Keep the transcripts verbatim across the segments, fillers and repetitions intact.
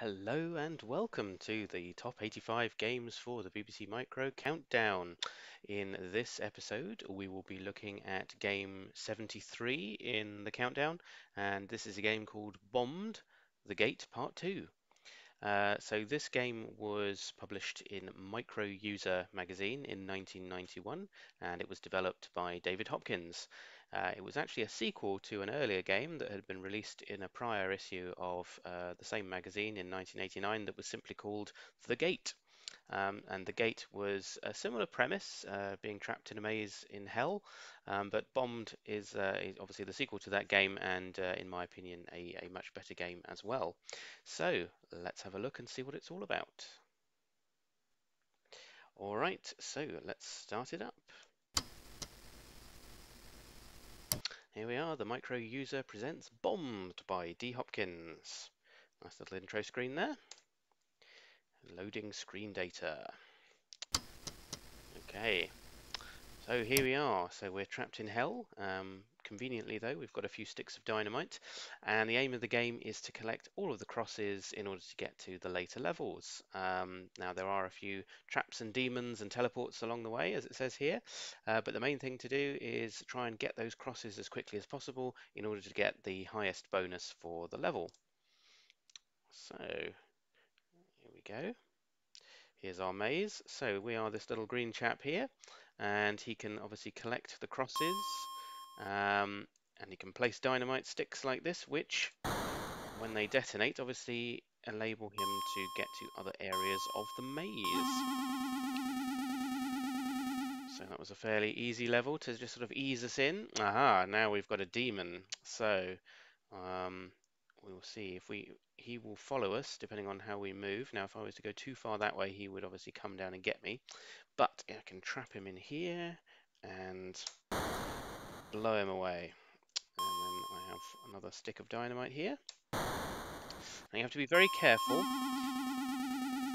Hello and welcome to the top eighty-five games for the B B C Micro Countdown. In this episode we will be looking at game seventy-three in the countdown, and this is a game called Bombed: The Gate Part two. Uh, so this game was published in Micro User magazine in nineteen ninety-one, and it was developed by David Hopkins. Uh, it was actually a sequel to an earlier game that had been released in a prior issue of uh, the same magazine in nineteen eighty-nine that was simply called The Gate. Um, and The Gate was a similar premise, uh, being trapped in a maze in hell, um, but Bombed is, uh, is obviously the sequel to that game, and uh, in my opinion a, a much better game as well. So let's have a look and see what it's all about. Alright, so let's start it up. Here we are, the Micro User presents Bombed by D. Hopkins. Nice little intro screen there. Loading screen data. Okay, so here we are. So we're trapped in hell. Um, conveniently though, we've got a few sticks of dynamite, and the aim of the game is to collect all of the crosses in order to get to the later levels. Um, now there are a few traps and demons and teleports along the way, as it says here, uh, but the main thing to do is try and get those crosses as quickly as possible in order to get the highest bonus for the level. So here we go. Here's our maze. So we are this little green chap here, and he can obviously collect the crosses, um, and he can place dynamite sticks like this, which when they detonate obviously enable him to get to other areas of the maze. So that was a fairly easy level to just sort of ease us in. Aha, now we've got a demon. So um, we will see if we he will follow us depending on how we move. Now if I was to go too far that way, he would obviously come down and get me, but I can trap him in here and blow him away. And then I have another stick of dynamite here, and you have to be very careful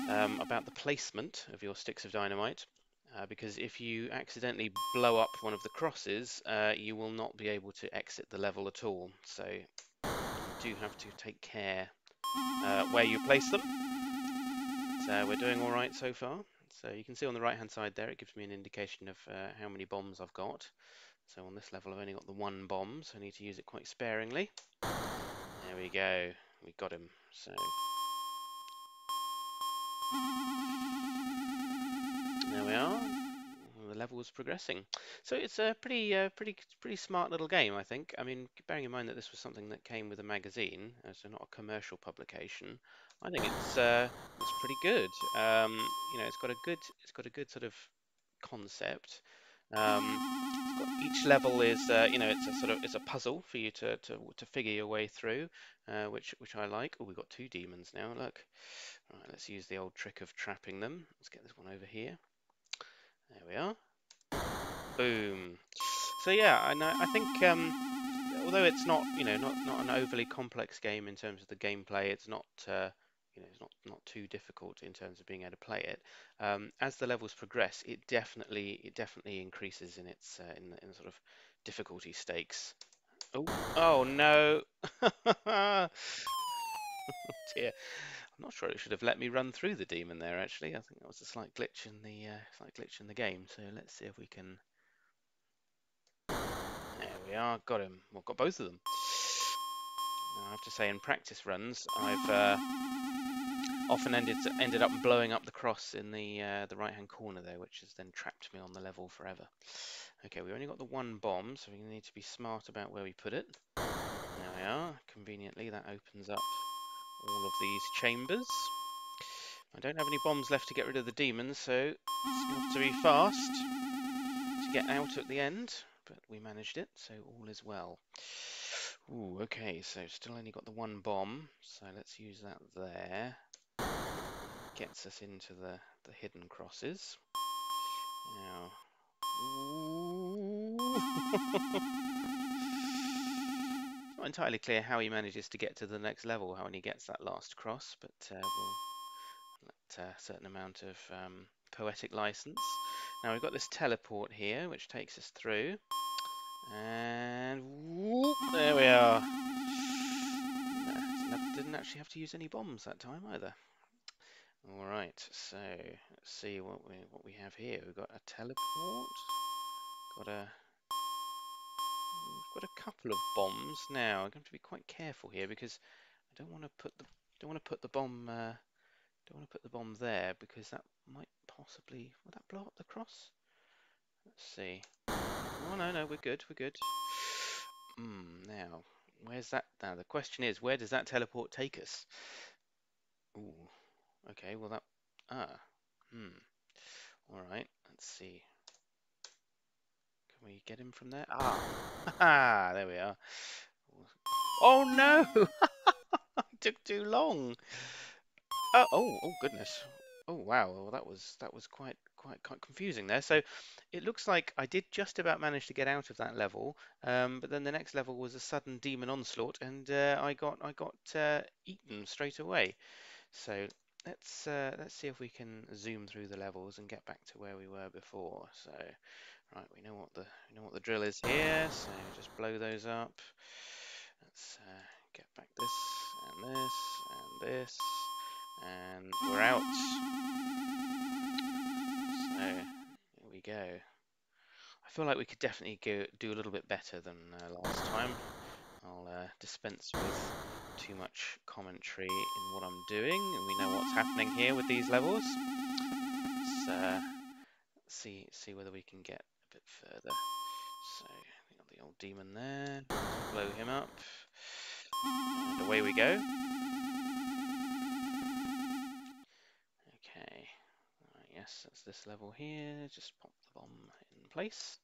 um, about the placement of your sticks of dynamite, uh, because if you accidentally blow up one of the crosses, uh, you will not be able to exit the level at all. So do have to take care uh, where you place them. So we're doing all right so far. So you can see on the right hand side there, it gives me an indication of uh, how many bombs I've got. So on this level I've only got the one bomb, so I need to use it quite sparingly. There we go, we got him. So there we are, the level is progressing. So it's a pretty uh, pretty pretty smart little game, I think. I mean, bearing in mind that this was something that came with a magazine, so not a commercial publication, I think it's uh, it's pretty good. Um, you know, it's got a good it's got a good sort of concept. Um, it's got, each level is uh, you know, it's a sort of it's a puzzle for you to to, to figure your way through, uh, which which I like. Oh, we've got two demons now. Look, all right, let's use the old trick of trapping them. Let's get this one over here. There we are. Boom. So yeah, and I, I think um, although it's not, you know, not not an overly complex game in terms of the gameplay, it's not uh, you know, it's not not too difficult in terms of being able to play it. Um, as the levels progress, it definitely it definitely increases in its uh, in, the, in the sort of difficulty stakes. Oh, oh no! Oh dear. I'm not sure it should have let me run through the demon there. Actually, I think that was a slight glitch in the uh, slight glitch in the game. So let's see if we can. There we are, got him. Well, got both of them. Now, I have to say, in practice runs, I've uh, often ended ended up blowing up the cross in the uh, the right hand corner there, which has then trapped me on the level forever. Okay, we only got the one bomb, so we need to be smart about where we put it. There we are. Conveniently, that opens up all of these chambers. I don't have any bombs left to get rid of the demons, so it's going to have to be fast to get out at the end, but we managed it, so all is well. Ooh, okay, so still only got the one bomb, so let's use that there. Gets us into the, the hidden crosses. Now, not entirely clear how he manages to get to the next level, how he gets that last cross, but uh, we'll let a certain amount of um, poetic license. Now we've got this teleport here, which takes us through, and whoop, there we are. That's I didn't actually have to use any bombs that time either. All right, so let's see what we what we have here. We've got a teleport. Got a we've got a couple of bombs now. I'm going to be quite careful here because I don't want to put the don't want to put the bomb uh, don't want to put the bomb there because that might possibly will that blow up the cross? Let's see. Oh no no we're good we're good. Hmm now where's that now? The question is where does that teleport take us? Ooh. Okay, well that, ah, hmm, all right, let's see, can we get him from there? Ah, there we are. Oh no, it took too long. Oh, oh, oh goodness, oh wow, well that was, that was quite, quite, quite confusing there. So it looks like I did just about manage to get out of that level, um, but then the next level was a sudden demon onslaught and uh, I got, I got uh, eaten straight away, so. Let's uh, let's see if we can zoom through the levels and get back to where we were before. So, right, we know what the we know what the drill is here. So just blow those up. Let's uh, get back this and this and this, and we're out. So here we go. I feel like we could definitely go do a little bit better than uh, last time. I'll uh, dispense with too much commentary in what I'm doing, and we know what's happening here with these levels. Let's uh, see see whether we can get a bit further. So we got the old demon there, blow him up, and away we go. Okay, right, yes, that's this level here. Just pop the bomb in place.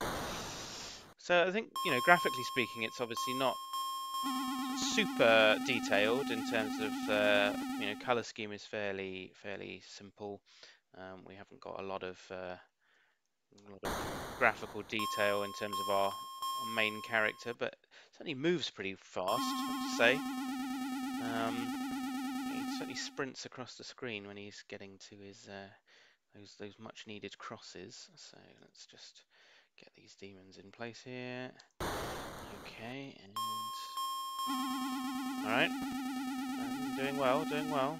So I think, you know, graphically speaking, it's obviously not super detailed in terms of uh, you know, color scheme is fairly fairly simple. Um, we haven't got a lot of uh, a lot of graphical detail in terms of our main character, but certainly moves pretty fast, I have to say. Um, he certainly sprints across the screen when he's getting to his uh, those those much needed crosses. So let's just get these demons in place here. Okay, and alright, doing well, doing well.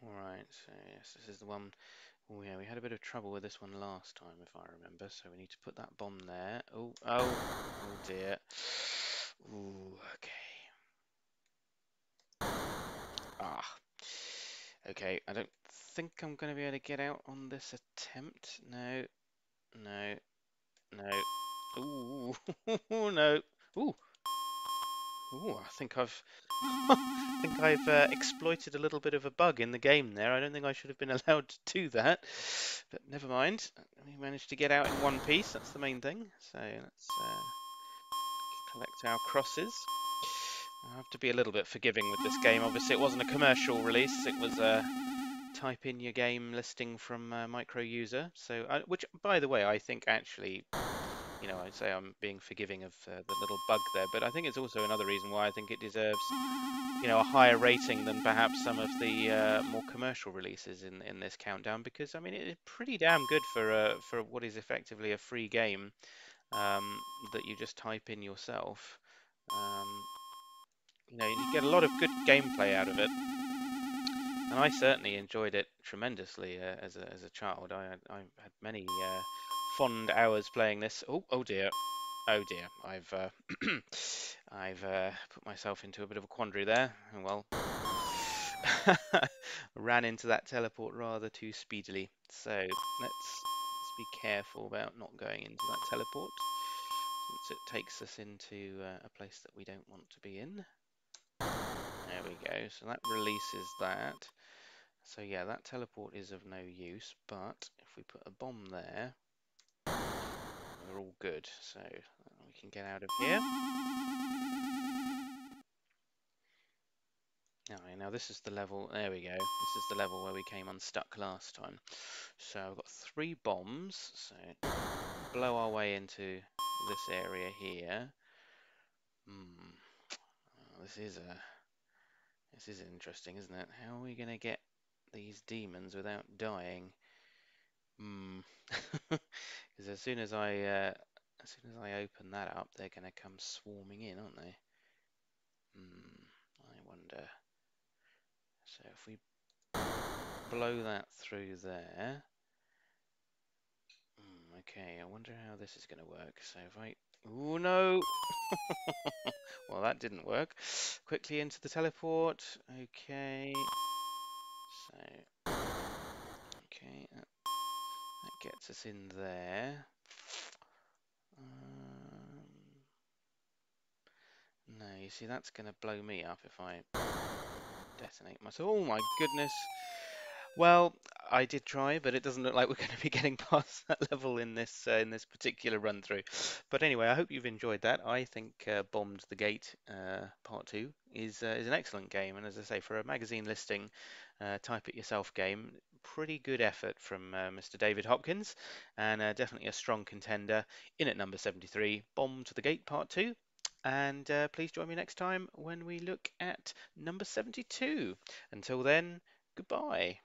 Alright, so yes, this is the one. Oh yeah, we had a bit of trouble with this one last time, if I remember, so we need to put that bomb there. Oh, oh, oh dear. Ooh, okay. Ah. Okay, I don't think I'm going to be able to get out on this attempt. No, no, no. Ooh, no. Ooh. Ooh, I think I've, I think I've uh, exploited a little bit of a bug in the game there. I don't think I should have been allowed to do that, but never mind. We managed to get out in one piece. That's the main thing. So let's uh, collect our crosses. I have to be a little bit forgiving with this game. Obviously, it wasn't a commercial release. It was a type in your game listing from uh, Micro User. So, I, which, by the way, I think actually. You know, I'd say I'm being forgiving of uh, the little bug there, but I think it's also another reason why I think it deserves, you know, a higher rating than perhaps some of the uh, more commercial releases in in this countdown. Because I mean, it's pretty damn good for uh, for what is effectively a free game um, that you just type in yourself. Um, you know, you get a lot of good gameplay out of it, and I certainly enjoyed it tremendously uh, as a as a child. I I had many. Uh, Fond hours playing this. Oh, oh dear, oh dear. I've uh, I've uh, put myself into a bit of a quandary there. Oh, well, ran into that teleport rather too speedily. So let's, let's be careful about not going into that teleport, since it takes us into uh, a place that we don't want to be in. There we go. So that releases that. So yeah, that teleport is of no use. But if we put a bomb there. We're all good, so we can get out of here. Right, now this is the level, there we go, this is the level where we came unstuck last time. So I've got three bombs, so blow our way into this area here. Hmm. Oh, this is a, this is interesting, isn't it? How are we going to get these demons without dying? Hmm. Because as soon as I uh, as soon as I open that up, they're going to come swarming in, aren't they? Hmm. I wonder. So if we blow that through there, mm, okay, I wonder how this is going to work. So if I, oh no, well that didn't work. Quickly into the teleport, okay, so, okay, that, that gets us in there. Um, no, you see that's going to blow me up if I detonate myself. Oh my goodness. Well, I did try, but it doesn't look like we're going to be getting past that level in this uh, in this particular run through. But anyway, I hope you've enjoyed that. I think uh, Bombed: The Gate uh, Part Two is uh, is an excellent game, and as I say, for a magazine listing, uh, type it yourself game, pretty good effort from uh, Mister David Hopkins, and uh, definitely a strong contender in at number seventy-three. Bombed: The Gate Part Two. And uh, please join me next time when we look at number seventy-two. Until then, goodbye.